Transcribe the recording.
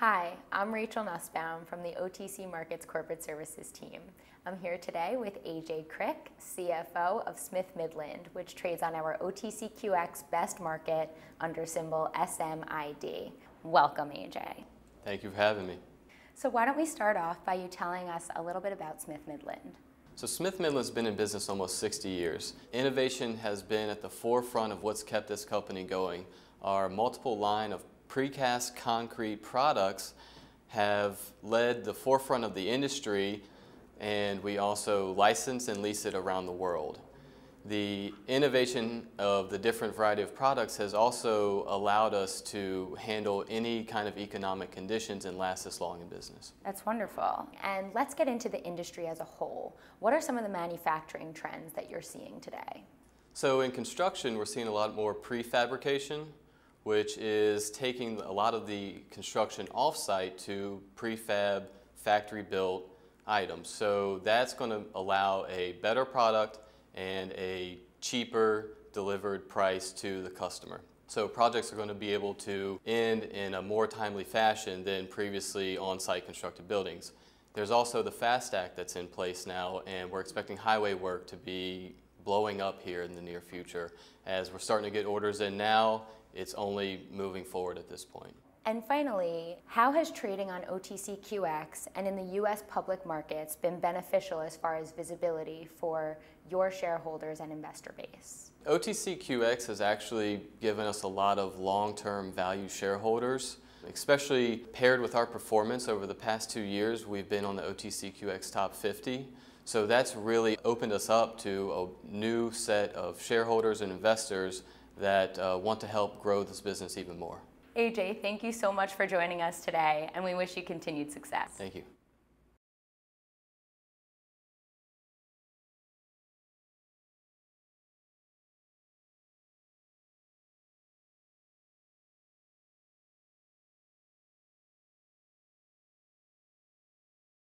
Hi, I'm Rachel Nussbaum from the OTC Markets Corporate Services team. I'm here today with AJ Krick, CFO of Smith-Midland, which trades on our OTCQX Best Market under symbol SMID. Welcome, AJ. Thank you for having me. So why don't we start off by you telling us a little bit about Smith-Midland? So Smith-Midland's been in business almost 60 years. Innovation has been at the forefront of what's kept this company going. Our multiple line of precast concrete products have led the forefront of the industry, and we also license and lease it around the world. The innovation of the different variety of products has also allowed us to handle any kind of economic conditions and last this long in business. That's wonderful. And let's get into the industry as a whole. What are some of the manufacturing trends that you're seeing today? So in construction, we're seeing a lot more prefabrication, which is taking a lot of the construction off-site to prefab factory-built items. So that's going to allow a better product and a cheaper delivered price to the customer. So projects are going to be able to end in a more timely fashion than previously on-site constructed buildings. There's also the FAST Act that's in place now, and we're expecting highway work to be blowing up here in the near future. As we're starting to get orders in now, it's only moving forward at this point. And finally, how has trading on OTCQX and in the U.S. public markets been beneficial as far as visibility for your shareholders and investor base? OTCQX has actually given us a lot of long-term value shareholders, especially paired with our performance over the past 2 years. We've been on the OTCQX Top 50. So that's really opened us up to a new set of shareholders and investors that want to help grow this business even more. AJ, thank you so much for joining us today, and we wish you continued success. Thank you.